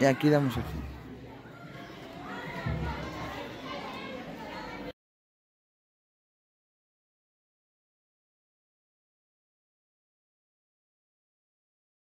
y aquí damos aquí.